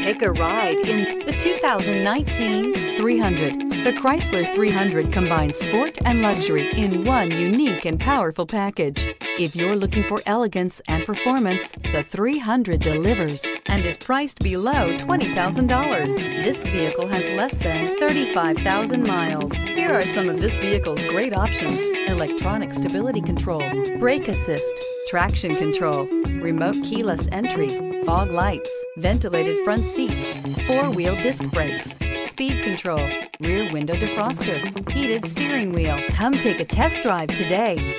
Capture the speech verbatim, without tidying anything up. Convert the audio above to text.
Take a ride in the two thousand nineteen three hundred. The Chrysler three hundred combines sport and luxury in one unique and powerful package. If you're looking for elegance and performance, the three hundred delivers and is priced below twenty thousand dollars. This vehicle has less than thirty-five thousand miles. Here are some of this vehicle's great options: electronic stability control, brake assist, traction control, remote keyless entry, fog lights, ventilated front seats, four-wheel disc brakes, speed control, rear window defroster, heated steering wheel. Come take a test drive today.